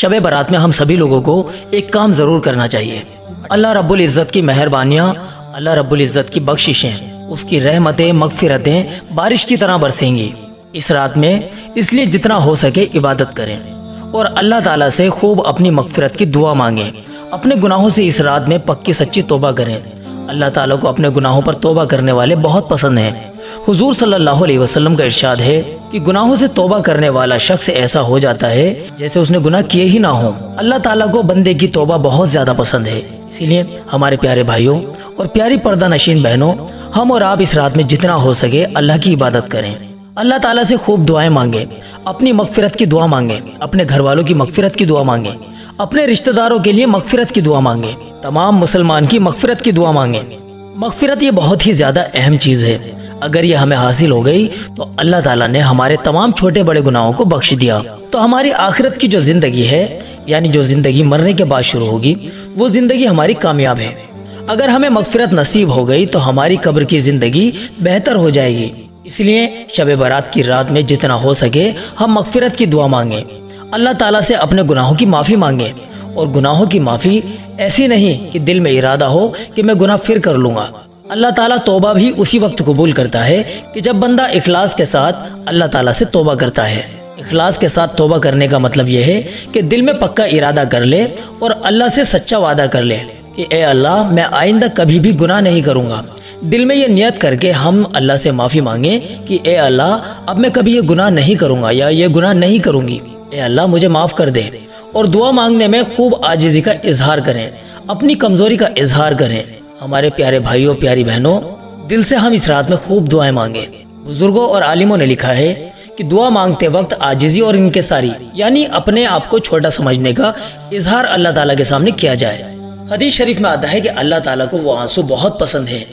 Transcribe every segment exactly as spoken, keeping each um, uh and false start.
शब बारात में हम सभी लोगों को एक काम ज़रूर करना चाहिए। अल्लाह रब्बुल इज़्ज़त की मेहरबानियाँ, अल्लाह रब्बुल इज़्ज़त की बख्शिशें, उसकी रहमतें मगफिरतें बारिश की तरह बरसेंगी इस रात में। इसलिए जितना हो सके इबादत करें और अल्लाह ताला से खूब अपनी मगफिरत की दुआ मांगें। अपने गुनाहों से इस रात में पक्की सच्ची तौबा करें। अल्लाह ताला को अपने गुनाहों पर तौबा करने वाले बहुत पसंद हैं। हुजूर सल्लल्लाहु अलैहि वसल्लम का इरशाद है कि गुनाहों से तौबा करने वाला शख्स ऐसा हो जाता है जैसे उसने गुनाह किए ही ना हो। अल्लाह ताला को बंदे की तौबा बहुत ज्यादा पसंद है। इसीलिए हमारे प्यारे भाइयों और प्यारी पर्दा नशीन बहनों, हम और आप इस रात में जितना हो सके अल्लाह की इबादत करें। अल्लाह ताला से खूब दुआएं मांगे, अपनी मगफिरत की दुआ मांगे, अपने घर वालों की मगफिरत की दुआ मांगे, अपने रिश्तेदारों के लिए मगफिरत की दुआ मांगे, तमाम मुसलमान की मगफिरत की दुआ मांगे। मगफिरत ये बहुत ही ज्यादा अहम चीज है। अगर ये हमें हासिल हो गई तो अल्लाह ताला ने हमारे तमाम छोटे बड़े गुनाहों को बख्श दिया, तो हमारी आखिरत की जो जिंदगी है, यानी जो जिंदगी मरने के बाद शुरू होगी, वो जिंदगी हमारी कामयाब है। अगर हमें मगफिरत नसीब हो गई तो हमारी कब्र की जिंदगी बेहतर हो जाएगी। इसलिए शब बारात की रात में जितना हो सके हम मगफिरत की दुआ मांगे, अल्लाह ताला से अपने गुनाहों की माफ़ी मांगे। और गुनाहों की माफ़ी ऐसी नहीं कि दिल में इरादा हो कि मैं गुनाह फिर कर लूँगा। अल्लाह ताला तौबा भी उसी वक्त कबूल करता है कि जब बंदा इखलास के साथ अल्लाह ताला से तौबा करता है। इखलास के साथ तौबा करने का मतलब यह है कि दिल में पक्का इरादा कर ले और अल्लाह से सच्चा वादा कर ले कि ए अल्लाह, मैं आइंदा कभी भी गुनाह नहीं करूँगा। दिल में ये नियत करके हम अल्लाह से माफ़ी मांगे कि ए अल्लाह, अब मैं कभी ये गुनाह नहीं करूँगा या ये गुनाह नहीं करूँगी। ए अल्लाह, मुझे माफ़ कर दे। और दुआ मांगने में खूब आजिज़ी का इजहार करें, अपनी कमज़ोरी का इजहार करें। हमारे प्यारे भाइयों प्यारी बहनों, दिल से हम इस रात में खूब दुआएं मांगे। बुजुर्गों और आलिमों ने लिखा है कि दुआ मांगते वक्त आजिज़ी और इंकिसारी, यानी अपने आप को छोटा समझने का इजहार अल्लाह ताला के सामने किया जाए। हदीस शरीफ में आता है कि अल्लाह ताला को वो आंसू बहुत पसंद है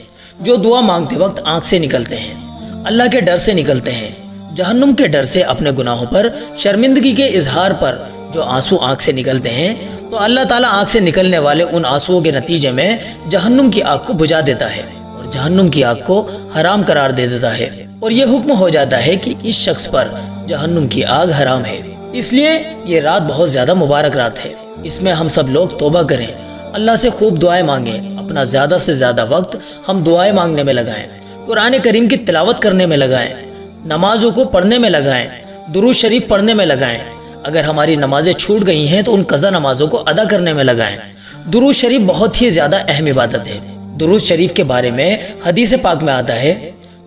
जो दुआ मांगते वक्त आंख से निकलते हैं, अल्लाह के डर से निकलते हैं, जहन्नुम के डर से, अपने गुनाहों पर शर्मिंदगी के इजहार पर जो आंसू आंख से निकलते हैं, तो अल्लाह ताला आंख से निकलने वाले उन आंसुओं के नतीजे में जहन्नुम की आग को बुझा देता है और जहन्नुम की आग को हराम करार दे देता है। और ये हुक्म हो जाता है कि इस शख्स पर जहन्नुम की आग हराम है। इसलिए ये रात बहुत ज्यादा मुबारक रात है। इसमें हम सब लोग तौबा करें, अल्लाह से खूब दुआएं मांगे, अपना ज्यादा से ज्यादा वक्त हम दुआएं मांगने में लगाएं, कुरान करीम की तिलावत करने में लगाएं, नमाजों को पढ़ने में लगाएं, दुरूद शरीफ पढ़ने में लगाएं। अगर हमारी नमाजें छूट गई हैं तो उन कज़ा नमाजों को अदा करने में लगाएं। दुरूद शरीफ बहुत ही ज़्यादा अहम इबादत है। दुरूद शरीफ के बारे में हदीस पाक में आता है,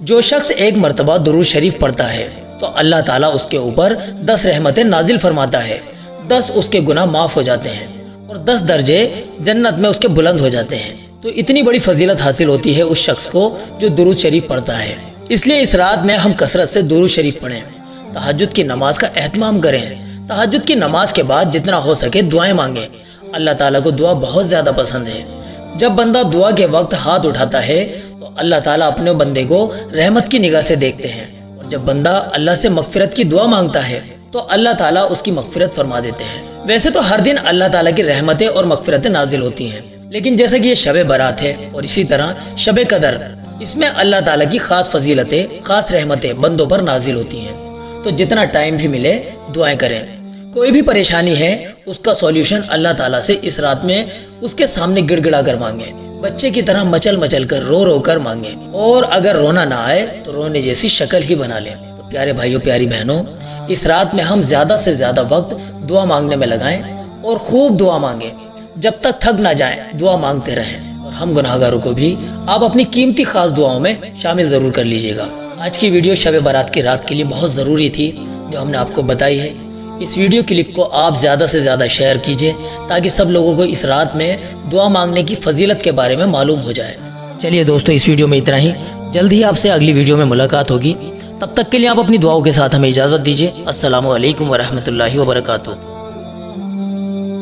जो शख्स एक मरतबा दुरूद शरीफ पढ़ता है तो अल्लाह ताला उसके ऊपर दस रहमतें नाजिल फरमाता है, दस उसके गुनाह माफ़ हो जाते हैं और दस दर्जे जन्नत में उसके बुलंद हो जाते हैं। तो इतनी बड़ी फजीलत हासिल होती है उस शख्स को जो दुरूद शरीफ पढ़ता है। इसलिए इस रात में हम कसरत से दुरूद शरीफ पढ़ें, तहज्जुद की नमाज का एहतमाम करें। तहज्जुद की नमाज के बाद जितना हो सके दुआएं मांगे। अल्लाह ताला को दुआ बहुत ज़्यादा पसंद है। जब बंदा दुआ के वक्त हाथ उठाता है तो अल्लाह ताला अपने बंदे को रहमत की निगाह से देखते हैं। और जब बंदा अल्लाह से मगफिरत की दुआ मांगता है तो अल्लाह ताला उसकी मगफिरत फरमा देते हैं। वैसे तो हर दिन अल्लाह ताला की रहमतें और मगफिरतें नाजिल होती हैं, लेकिन जैसा कि ये शब बारात है और इसी तरह शब कदर, इसमें अल्लाह ताला की खास फजीलतें, खास रहमतें बंदों पर नाजिल होती हैं। तो जितना टाइम भी मिले दुआएं करें। कोई भी परेशानी है उसका सॉल्यूशन अल्लाह ताला से इस रात में उसके सामने गिड़गिड़ा कर मांगे, बच्चे की तरह मचल मचल कर, रो रो कर मांगे। और अगर रोना ना आए तो रोने जैसी शक्ल ही बना लें। तो प्यारे भाइयों प्यारी बहनों, इस रात में हम ज़्यादा से ज़्यादा वक्त दुआ मांगने में लगाएं और खूब दुआ मांगें। जब तक थक ना जाए दुआ मांगते रहें। और हम गुनाहगारों को भी आप अपनी कीमती खास दुआओं में शामिल ज़रूर कर लीजिएगा। आज की वीडियो शब बारात की रात के लिए बहुत ज़रूरी थी जो हमने आपको बताई है। इस वीडियो क्लिप को आप ज़्यादा से ज़्यादा शेयर कीजिए ताकि सब लोगों को इस रात में दुआ मांगने की फजीलत के बारे में मालूम हो जाए। चलिए दोस्तों, इस वीडियो में इतना ही। जल्द ही आपसे अगली वीडियो में मुलाकात होगी। तब तक के लिए आप अपनी दुआओं के साथ हमें इजाज़त दीजिए। अस्सलामु अलैकुम वरहमतुल्लाहि वबरकातुहू।